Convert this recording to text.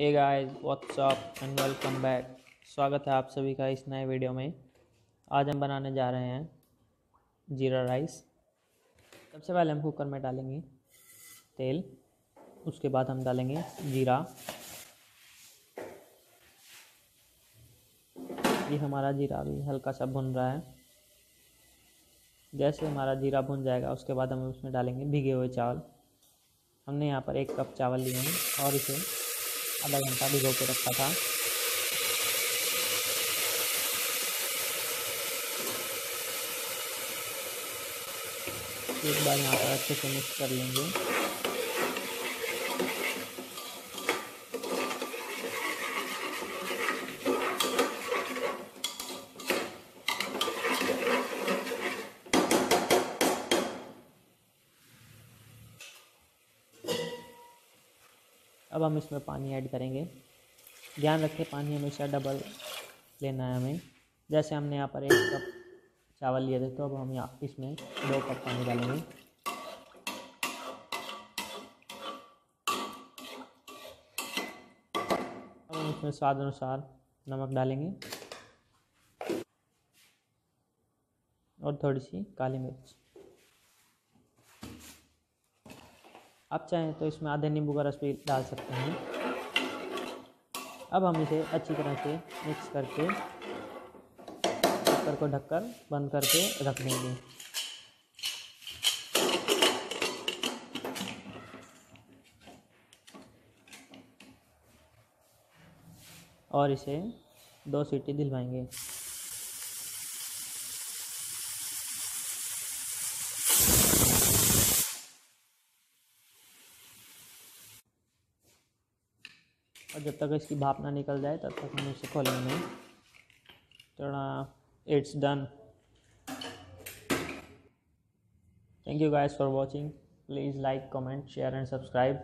Hey guys what's up and welcome back. स्वागत है आप सभी का इस नए वीडियो में। आज हम बनाने जा रहे हैं जीरा राइस। सबसे पहले हम कुकर में डालेंगे तेल, उसके बाद हम डालेंगे जीरा। ये हमारा जीरा भी हल्का सा भुन रहा है। जैसे हमारा जीरा भुन जाएगा उसके बाद हम उसमें डालेंगे भीगे हुए चावल। हमने यहाँ पर 1 कप चावल लिए हैं और इसे आधा घंटा भिगो के रखा था। एक बार यहाँ पर अच्छे से मिक्स कर लेंगे। अब हम इसमें पानी ऐड करेंगे। ध्यान रखें पानी हमेशा डबल लेना है हमें। जैसे हमने यहाँ पर 1 कप चावल लिए थे तो अब हम यहाँ इसमें 2 कप पानी डालेंगे। अब हम इसमें स्वाद अनुसार नमक डालेंगे और थोड़ी सी काली मिर्च। आप चाहें तो इसमें आधे नींबू का रस भी डाल सकते हैं। अब हम इसे अच्छी तरह से मिक्स करके कुकर को ढककर बंद करके रख देंगे। और इसे 2 सीटी दिलवाएंगे। और जब तक इसकी भाप ना निकल जाए तब तक हम इसे खोलेंगे। थोड़ा it's done. Thank you guys for watching. Please like, comment, share and subscribe.